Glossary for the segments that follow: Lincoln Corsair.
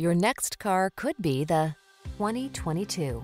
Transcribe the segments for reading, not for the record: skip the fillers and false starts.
Your next car could be the 2022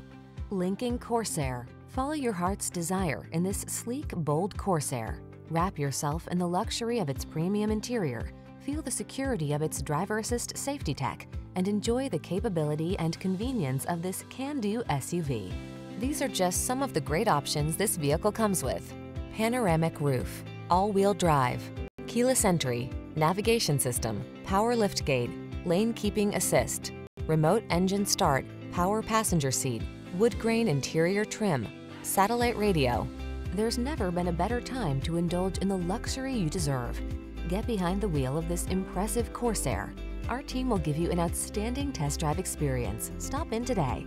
Lincoln Corsair. Follow your heart's desire in this sleek, bold Corsair. Wrap yourself in the luxury of its premium interior, feel the security of its driver assist safety tech, and enjoy the capability and convenience of this can-do SUV. These are just some of the great options this vehicle comes with: panoramic roof, all-wheel drive, keyless entry, navigation system, power liftgate, lane keeping assist, remote engine start, power passenger seat, wood grain interior trim, satellite radio. There's never been a better time to indulge in the luxury you deserve. Get behind the wheel of this impressive Corsair. Our team will give you an outstanding test drive experience. Stop in today.